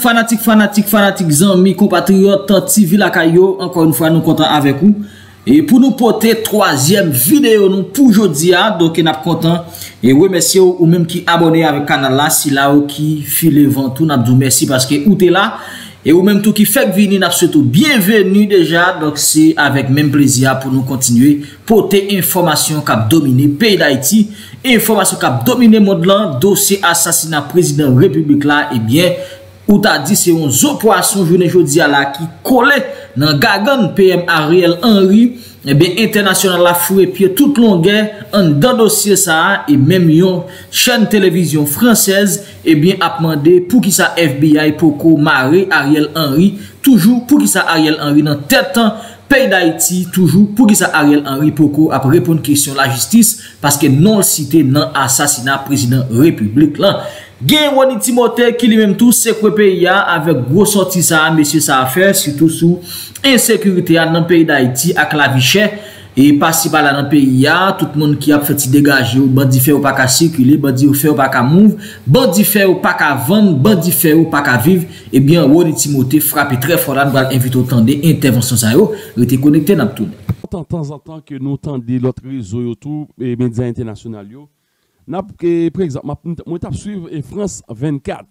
Fanatique, amis, compatriotes, tanti la Kayo, encore une fois, nous comptons avec vous. Et pour nous porter troisième vidéo, nous, pour aujourd'hui, donc, nous sommes contents. Et oui, merci ou même qui abonnez avec le canal là, si là, ou qui file vent tout, nous vous merci parce que vous êtes là. Et ou même tout qui fait venir, nous surtout bienvenue déjà. Donc, c'est avec même plaisir pour nous continuer porter information qui a dominé pays d'Haïti, information qui a dominé monde là, dossier assassinat président de la République là, et bien, ou t'as dit c'est un zo poisson journée jodi à la qui collait dans gagan PM Ariel Henry et bien international la fouet pied toute longueur en dans dossier ça et même yon chaîne télévision française et bien a demandé pour qui ça FBI poko maré Ariel Henry toujours pour qui ça Ariel Henry dans tête pays d'Haïti toujours pour qui ça Ariel Henry poko a répondre question la justice parce que non cité dans assassinat président République là. Gen Wani Timothée qui lui-même tout c'est quoi pays avec gros sorti ça monsieur ça a fait surtout sous insécurité dans le pays d'Haïti à clavichère et passer par là dans le pays tout le monde qui a fait dégager ou bandi fait ou pas qu'à circuler bandi fait ou pas qu'à move bandi fait ou pas qu'à vendre bandi fait ou pas qu'à vivre et bien Wani Timothée frappe très fort là nous va inviter au temps des interventions ça yo rester connecté dans tout de temps en temps que nous tendez l'autre réseau YouTube et médias internationaux. Par exemple, moi je suis France 24.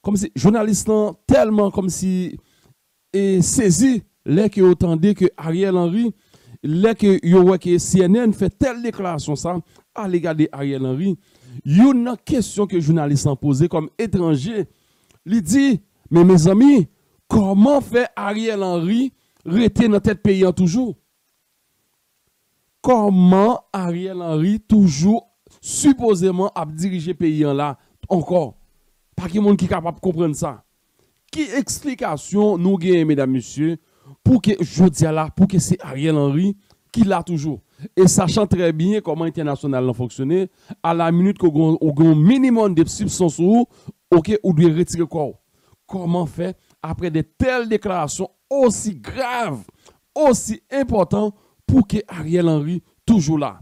Comme si les journalistes tellement comme si saisi les qui entendaient que Ariel Henry, les que CNN fait telle déclaration ça, à regarder Ariel Henry, il y a une question que les journalistes ont posée comme étranger. Il dit, mais mes amis, comment fait Ariel Henry rester dans tête pays toujours? Comment Ariel Henry toujours supposément a dirigé pays là encore? Pas qu'il y ait monde qui est capable de comprendre ça. Quelle explication nous gagnons, mesdames, messieurs, pour que je dis là, pour que c'est Ariel Henry qui l'a toujours. Et sachant très bien comment international a fonctionné, à la minute qu'on a un minimum de substance, ok, on doit retirer le corps. Comment faire après de telles déclarations aussi graves, aussi importantes? Pour que Ariel Henry toujours là.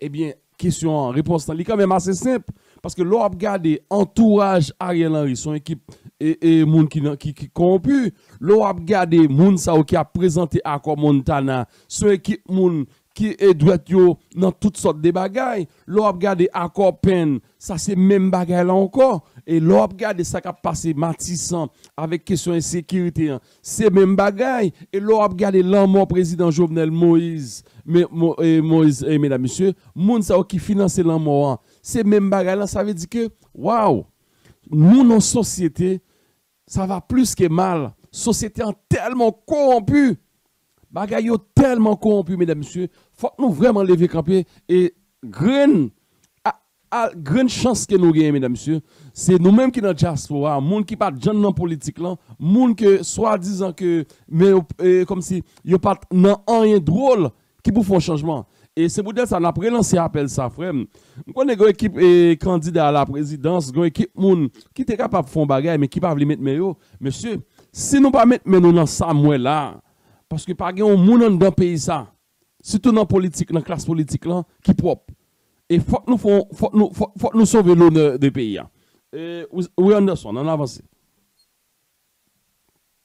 Eh bien, question en réponse est quand même assez simple. Parce que l'on regarde entourage Ariel Henry, son équipe et monde qui corrompu. L'on regarde monde qui a présenté à Montana, son équipe monde qui est droit dans toutes sortes de bagailles. L'on regarde accord Penn, ça c'est même bagaille là encore. Et l'on regarde ça qui a passé Matissan avec question de sécurité, c'est même bagaille. Et l'on regarde l'amour président Jovenel Moïse, mesdames, messieurs, moun sa qui finance l'amour, c'est même bagaille là. Ça veut dire que, waouh, nous, nos sociétés, ça va plus que mal. Société est tellement corrompue. Bagaille tellement corrompu, mesdames, messieurs, faut nous vraiment lever camper et graine. La grande chance que nous gagnons, mesdames, messieurs, c'est nous-mêmes qui dans la diaspora, les gens qui partent dans la politique, les gens qui, soi-disant, comme si ils partent dans rien drôle, qui pour faire un changement. Et c'est pour ça qu'on a relancé l'appel, ça, frère. Nous connaissons une équipe candidat à la présidence, une équipe qui est capable de faire un bagage, mais qui ne peut pas les mettre meilleur. Monsieur, si nous ne pas mettre meilleur dans ça, moi, là, parce que pas de monde dans le pays, ça, surtout dans la politique, dans la classe politique, là, qui est propre. Et faut nous sauver l'honneur du pays. Oui, Anderson, on a avancé.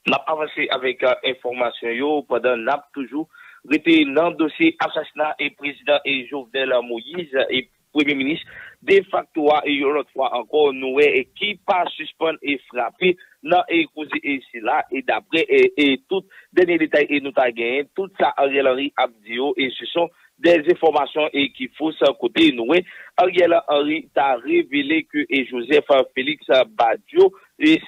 On a avancé avec information. Yo, pendant NAP, toujours, était dans le dossier assassinat et président et Jovenel Moïse et Premier ministre. De facto, et une autre fois encore, nous et qui pas suspendre et frapper dans et cause et cela. Et d'après, et tout, dernier détail, et nous avons gagné, tout ça, Ariel Henry Abdio, et ce sont des informations et qui faussent côté nous. Ariel Henry a révélé que Joseph Félix Badio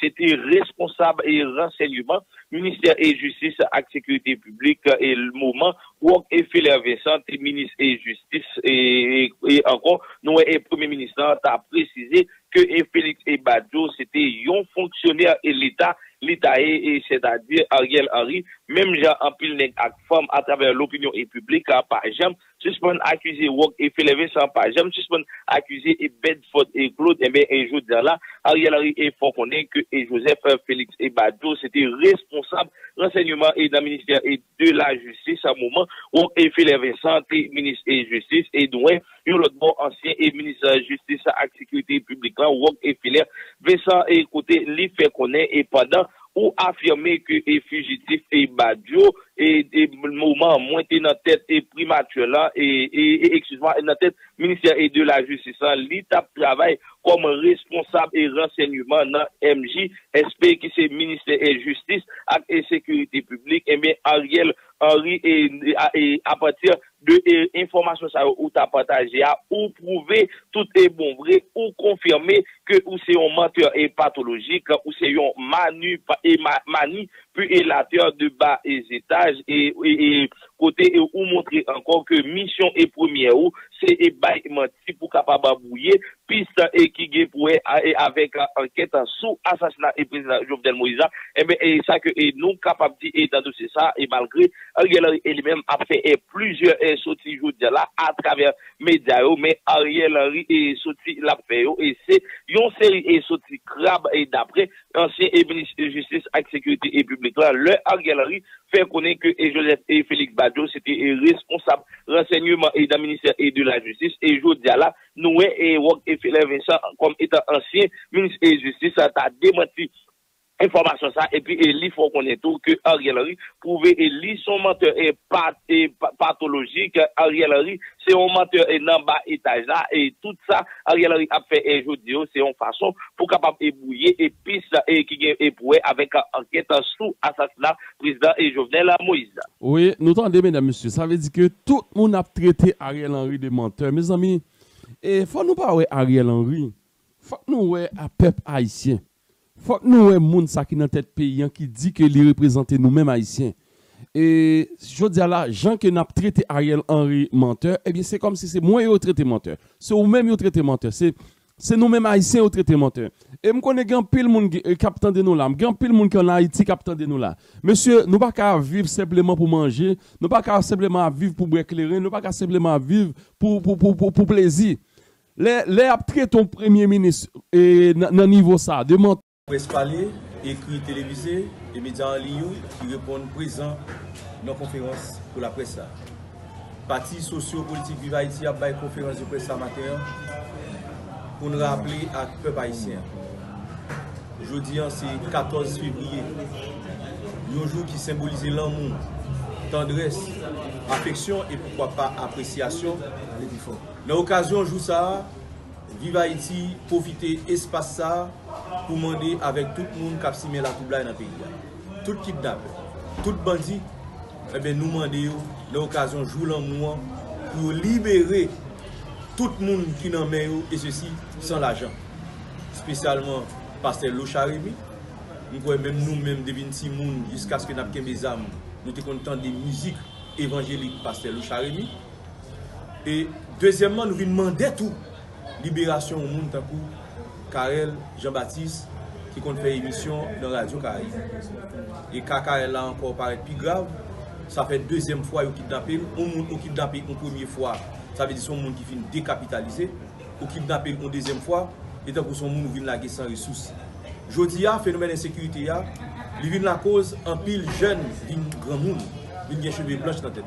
c'était responsable et renseignement, ministère et justice et sécurité publique et le mouvement Wok et Félix Vincent, ministre et justice et encore nous et premier ministre a précisé que Félix et Badio c'était un fonctionnaire et l'État et c'est-à-dire Ariel Henry, même Jean Ampilneg ak femme à travers l'opinion et publique, par exemple, suspend accusé Wok et fait lever sans pas. J'aime suspend accusé et Bedford et Claude, et bien, et jour là, Ariel Henry et faut qu'on ait que et Joseph Félix et Badjo, c'était responsable renseignement et d'un ministère et de la justice, à moment, Wok et fait lever santé, ministre et justice, et doué, et l'autre bon ancien et ministre de la justice à sécurité publique, là, Wok et Filaire, Vincent et côté, l'y fait qu'on ait, et pendant, ou affirmer que les fugitifs et Badjo et le moment moins dans tête et primature là et excuse-moi dans tête ministère et de la justice l'État travaille comme responsable et renseignement dans MJ SP qui c'est ministère et justice et sécurité publique et bien Ariel Henry et à partir de informations ça ou t'as partagé ou prouver tout est bon vrai ou confirmer que ou c'est un menteur et pathologique ou c'est un manipulateur de bas et étages et côté ou montrer encore que mission et première ou c'est ébaillement si pour capable bouiller piste et qui gagne pour avec enquête sous assassinat et président Jovenel Moïse et bien et ça que et nous capable et dans dossier ça et malgré Ariel lui-même a fait plusieurs sorties aujourd'hui là à travers médias mais Ariel Henry est sorti la fait et c'est une série et sorti crabe et d'après ancien ministre de justice et sécurité et publique là le Ariel Henry fait connaître que Joseph et Félix Badjo c'était responsable renseignement et d'un ministère et de la justice et aujourd'hui là nous et Wok et Félix Vincent comme étant ancien ministre de justice ça a démenti information ça et puis il faut qu'on ait tout que Ariel Henry prouver et son menteur est pathologique Ariel Henry c'est un menteur et dans bas étage là et tout ça Ariel Henry a fait et jodi c'est une façon pour capable ébrouiller et piste et qui est pour avec enquête sous assassinat président et Jovenel Moïse. Oui, nous tendez mesdames messieurs, ça veut dire que tout le monde a traité Ariel Henry de menteur mes amis et faut nous pas ouais Ariel Henry, faut nous ouais à peuple haïtien. Faut que nous ayons des gens qui sont dans tête pays qui dit que les représentent nous-mêmes haïtiens. Et je dis là, gens qui ont traité Ariel Henry menteur, eh bien c'est comme si c'est moi qui ai traité menteur. C'est vous-même qui ai traité menteur. C'est nous-mêmes haïtiens qui ai traité menteur. Et je connais grand pile monde qui captant de nous là, grand pile monde qui en Haïti captant de nous là. Monsieur, nous pas qu'à vivre simplement pour manger, nous pas qu'à simplement vivre pour éclairer, nous pas qu'à simplement vivre pour plaisir. Les a traité ton premier ministre et dans niveau ça, de menteur. Espalier, écrit télévisé, et médias en ligne qui répondent présents dans la conférence pour la presse. Parti socio-politique Vive Haïti a fait une conférence de presse amateur pour nous rappeler à peuple haïtien. Jeudi, c'est 14 février, un jour qui symbolise l'amour, tendresse, affection et pourquoi pas appréciation. Dans l'occasion, jour ça, Vive Haïti profiter espace ça pour demander avec tout le monde qui a simé la troublée dans le pays. Tout kidnappeur, tout bandit, eh bien, nous demandons l'occasion de jouer l'amour pour libérer tout le monde qui n'en met et ceci sans l'argent. Spécialement Pasteur Loucharimi. Nous pouvons même nous-mêmes deviner si monde jusqu'à ce que nous ayons des âmes. Nous sommes contents des musiques évangéliques Pasteur Loucharimi. Et deuxièmement, nous demandons tout. Libération au monde pour Karel Jean-Baptiste qui compte faire émission dans Radio Caraïbe. Et Karel là encore paraît plus grave. Ça fait deuxième fois qu'il kidnappé. On monde qui kidnappé une première fois. Ça veut dire son monde qui finit décapitalisé. Ou kidnappé une deuxième fois. Et tant que son monde vient la guerre sans ressources. Jodi a phénomène d'insécurité a. Il vient la cause en pile jeune d'une grand monde. Il vient cheveux blanches dans la tête.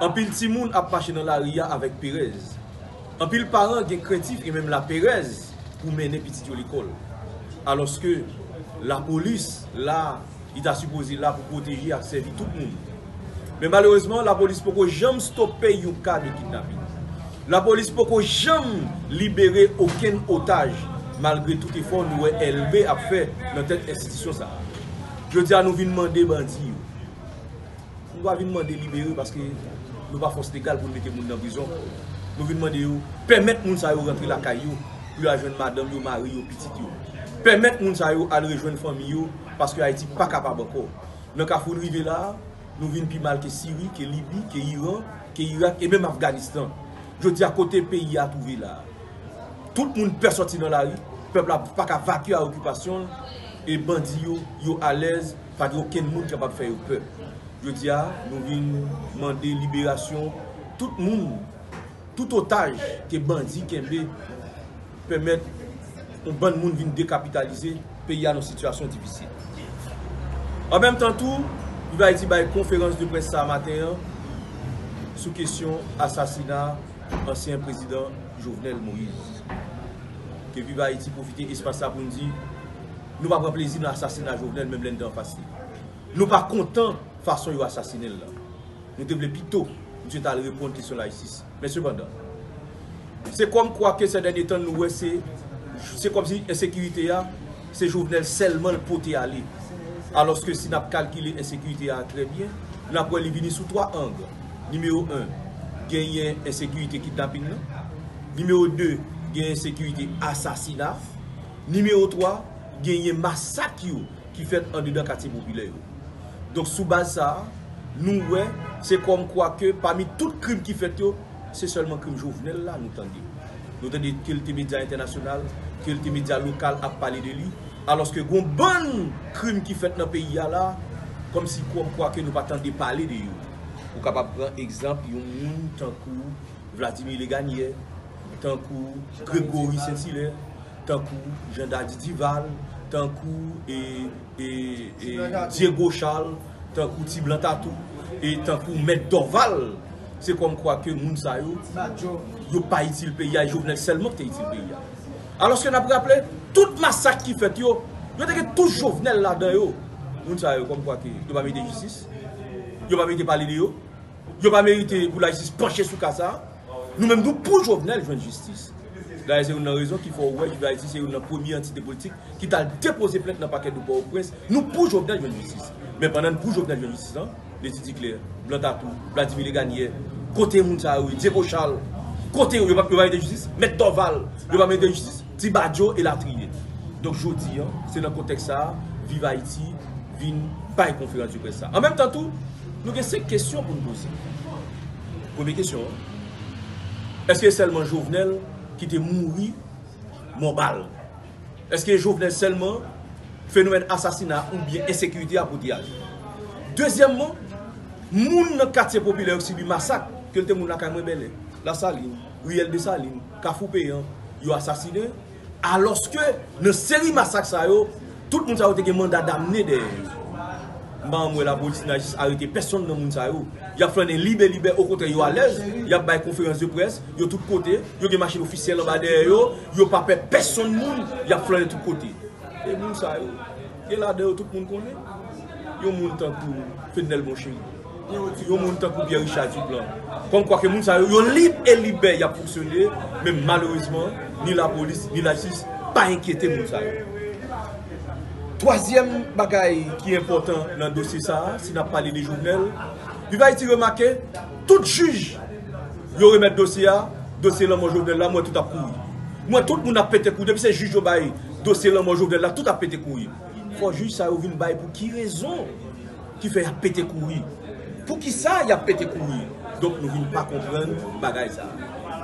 En pile petit monde a marché dans la ria avec Pérez. En pile parents qui sont créatifs et même la Pérez pour mener petit à l'école. Alors que la police, là, il a supposé là pour protéger et servir tout le monde. Mais malheureusement, la police ne peut jamais stopper le cas de kidnapping. La police ne peut jamais libérer aucun otage, malgré tout effort nous est élevé à faire dans cette institution. Je dis à nous demander bandits. Nous ne venons pas demander libérer parce que nous n'avons pas force légale pour mettre les gens dans la prison. Nous vous demandons de permettre les gens de rentrer la caillou pour rejoindre madame, le mari, le petit. Permettre les gens de rejoindre la famille parce que Haïti n'est pas capable encore. Dans le cas où nous arrivons là, nous venons plus mal que Syrie, que Libye, que Iran, que Irak et même Afghanistan. Je dis à côté pays à trouver là. Tout le monde peut sortir dans la rue, le peuple n'a pas qu'à vaquer à l'occupation et les bandits sont à l'aise, pas qu'il n'y a aucun monde capable de faire peur. Je dis à nous venons demander libération. tout le monde, tout otage qui est bandit, qui est permettre un bon monde de décapitaliser le pays à nos situations difficiles. En même temps, tout, il va y avoir une conférence de presse ce matin sous question assassinat ancien président Jovenel Moïse. Que Viva Haïti profiter de l'espace pour nous dire, nous ne prenons pas plaisir dans l'assassinat Jovenel, même l'un d'en face. Nous ne sommes pas contents de la façon dont il a assassiné. Nous devons plutôt, nous devons répondre à la question de la justice. Mais cependant, c'est comme quoi que ces derniers temps, nous c'est comme si l'insécurité, c'est Jovenel seulement le poté aller. Alors que si nous avons calculé l'insécurité très bien, nous avons venir sous trois angles. Numéro 1, gagner insécurité kidnapping. Numéro 2, gagner insécurité assassinat. Numéro 3, gagner massacre qui fait en dedans quartier populaire. Donc sous base ça, nous c'est comme quoi que parmi tout crime qui fait c'est seulement crime Jovenel là nous tendons. Nous tendons que le média international, que le média local a parlé de lui. Alors que bon crime qui fait dans le pays là, comme si comme quoi que nous pas tendons parler de lui. Pour capable prendre exemple, il y a un monde tant que Vladimir Leganier, tant que Grégory Saint-Hilaire, tant que Jean Dadi Dival, tant que Diego Charles, tant que Tiblan Tatou, et tant que Maître Dorval. C'est comme quoi que moun sa yo, yo pas utile pays, yo Jovenel seulement qui est utile pays. Alors ce qu'on a rappelé, tout massacre qui fait yo, yo te tout Jovenel là-dedans yo. Moun sa yo comme quoi que yo pas mérité justice. Yo pas mérité parler de yo. Yo pas mérité pour la justice pencher sous ça. Nous même nous pour Jovenel joindre justice. Là c'est une raison qu'il faut ouais, je vais dire c'est une première entité politique qui t'a déposé plainte dans le paquet de Port-au-Prince. Nous pour Jovenel joindre justice. Mais pendant pour Jovenel joindre justice, les titres clairs, Blanc Tatou, Vladimir Leganier, côté Mounsaoui, Diego Charles, côté où il n'y a pas de justice, Maître Dorval, il n'y a pas de justice, Tibadjo et Latrier. Donc je dis, c'est dans le contexte ça, Vive Haïti, vin pas une conférence de presse. En même temps, tout, nous avons 5 questions pour nous poser. Première question, est-ce que seulement Jovenel qui était mort, mort balle? Est-ce que Jovenel seulement phénomène assassinat ou bien insécurité à bouteillage? Deuxièmement, moun nan quartier populaire qui subit massacre, que le moun la Kaye Rebelle, la Saline, Riel de Saline, Kafou Payan, yo assassiné, alors que dans série massacre ça yo, tout moun sa yo te gen mandat d'amener des membres la police n'a juste arrêté personne dans moun sa yo. Y a flané libre au contraire yo à l'aise, y a bay conférence de presse, yo tout côté, yo gen machine officielle en bas derrière yo, yo pa pè personne moun, y a flané tout côté. Et moun sa yo, et là derrière tout moun connaît. Yo moun tan kou Fenel Boncheri, yo moun tan kou Pierre Richard Dublan. Comme quoi que moun sa yo libre et libéré y a fonctionné, mais malheureusement ni la police ni la justice pas inquiété moun sa yo. Troisième bagaille qui est important dans le dossier ça, si n'a parlé des journaux, il va y remarquer tout juge yo remettre dossier là mon journal là moi tout a couru. Moi tout moun a pété couru depuis ces juges yo bail dossier là mon journal là tout a pété couru. Faut juge ça ouvre une bail pour qui raison qui fait péter courir pour qui ça il a pété courir donc nous ne pas comprendre bagaille ça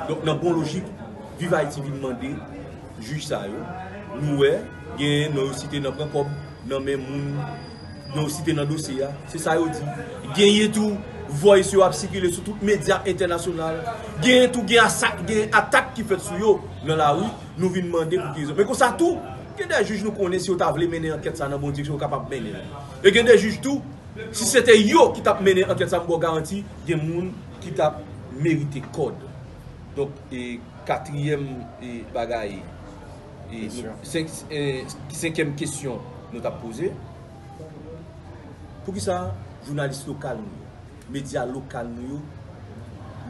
donc dans bon logique Vive Haïti vient demander juge ça nous ouais gain nous cité dans prend comme dans même nous cité dans dossier c'est ça il dit gagner tout voix sur a circuler sur toutes médias internationaux gain tout gain attaque qui fait sur yo dans la rue nous vient demander pour qui raison mais comme ça tout il y a des juges nous connaissent si vous avez mené enquête dans la bonne direction, vous êtes capable de mener. Et il y a des juges tout, si c'était yo qui t'a mené enquête, ça me garantit, il y a des gens qui t'a mérité code. Donc, quatrième bagaille, cinquième question nous t'a posée. Pour qui ça, journalistes locaux, médias locaux,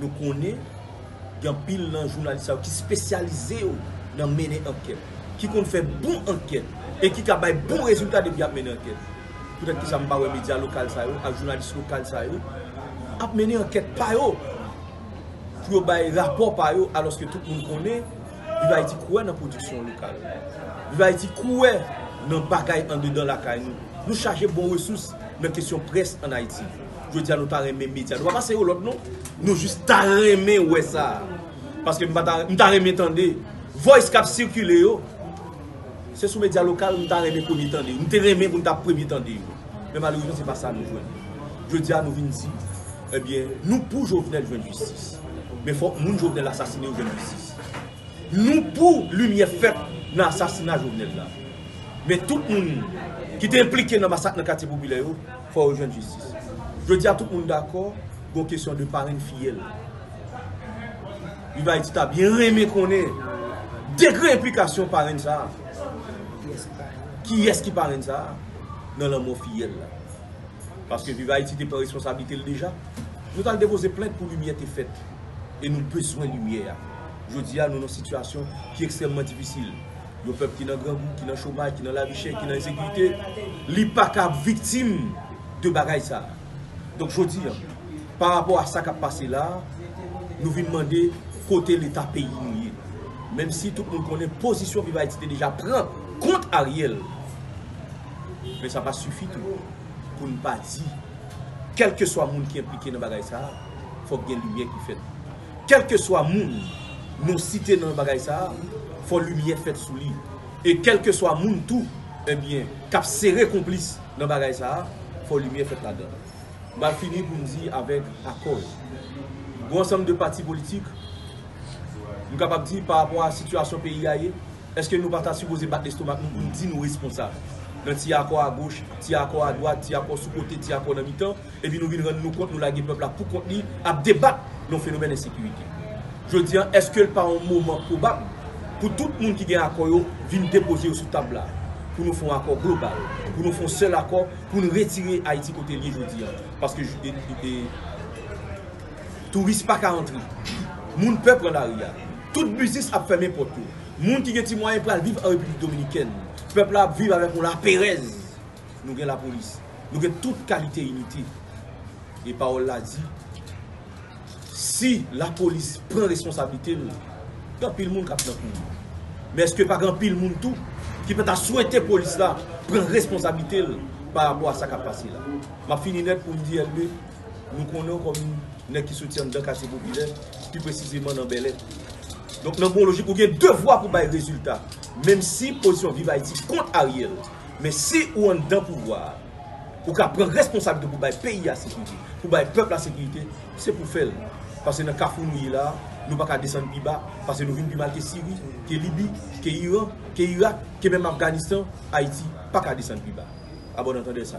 nous connaissons, il y a pile de journalistes qui spécialisés dans mener enquête. Qui compte faire bon enquête et qui a bon résultat depuis à mener enquête. Peut-être que ça me parle média local ça yo, à journaliste local ça yo, à mener enquête par yo. Pour bail rapport par yo alors que tout le monde connaît, il va être coué dans production locale. Il va être coué dans bagaille en dedans la caille nous. Nous chercher bon ressources dans question presse en Haïti. Je dis à nous t'aimer média, nous va passer au l'autre non. Nous juste t'aimer ouais ça. Parce que nous t'aimer tendez voice cap circuler yo. C'est sous médias locaux nous t'a remis premier temps nous t'a remis pour nous t'a premier temps mais malheureusement c'est pas ça nous jouons. Je dis à nous venir ici eh bien, nous pour Jovenel jouer justice. Mais il faut que nous Jovenel assassiner jouer justice. Nous pour lumière faite dans l'assassinat Jovenel là. Mais tout le monde qui est impliqué dans le massacre dans le quartier populaire, il faut jouer justice. Je dis à tout le monde d'accord, pour une question de parrain fiel. Il va être bien aimé qu'on ait degré implication parrain ça. Qui est-ce qui parrain ça? Dans l'amour fiel. Parce que Viva Haïti n'est pas responsabilité déjà. Nous avons déposé plainte pour lumière est faite. Et nous avons besoin de lumière. Je dis à nous une situation qui est extrêmement difficile. Le peuple qui est dans le grand goût, qui est dans le chômage, qui est dans la richesse, qui est dans l'insécurité, n'est pas victime de bagaille ça. Donc je dis, par rapport à ça qui a passé là, nous venons demander côté l'État pays. Même si tout le monde connaît position Viva Haïti déjà prend contre Ariel. Mais ça ne suffit pas. Pour ne pas dire, quel que soit le monde qui est impliqué dans le bagage, il faut bien lumière qui fait. Quel que soit le monde, nous cité dans le bagage, il faut lumière faite sous lui. Et quel que soit le monde, tout, eh bien, cap serré complice dans le bagage, il faut lumière faite là-dedans. Je vais finir pour nous dire avec accord. Bon ensemble de partis politiques, nous sommes capables de dire par rapport à la situation pays, est-ce que nous ne sommes pas supposés battre l'estomac pour nous dire nous responsables? Un petit accord à gauche, petit accord à droite, petit accord sous côté, petit accord dans le mi-temps, et puis nous venons nous compte, nous laguer le peuple pour contenir, à débattre dans le phénomène d'insécurité. Je dis, est-ce que par un moment probable, pour tout le monde qui a un accord, vienne déposer sous table là, pour nous faire un accord global, pour nous faire un seul accord, pour nous retirer Haïti côté lié, je dis, parce que les touristes ne peuvent pas rentrer, les gens peuvent prendre l'arrière, tout business a fermé pour tout, les gens qui ont des moyens pour vivre en République dominicaine. Le peuple a vivre avec la Pérez. Nous avons la police. Nous avons toute qualité unité. Et Paul l'a dit. Si la police prend responsabilité, il y a un pile de monde qui a pris. Mais est-ce que pas grand pile de monde tout qui peut souhaiter la police là prendre responsabilité par rapport à ça qui a passé là? Ma fini net pour me dire, nous connaissons comme une qui soutient dans le quartier populaire, plus précisément dans Bel Air. Donc, dans la bonne logique, vous avez deux voies pour faire des résultats. Même si la position Vive Haïti contre Ariel, mais si vous êtes dans le pouvoir, vous prenez responsabilité pour faire le pays à la sécurité, pour faire le peuple à la sécurité, c'est pour faire. Parce que dans le cas où nous sommes là, nous ne pouvons pas descendre plus bas, parce que nous venons plus mal que Syrie, que Libye, que Iran, que Irak, que même Afghanistan, Haïti, pas qu'à descendre plus bas. À bon entendre ça.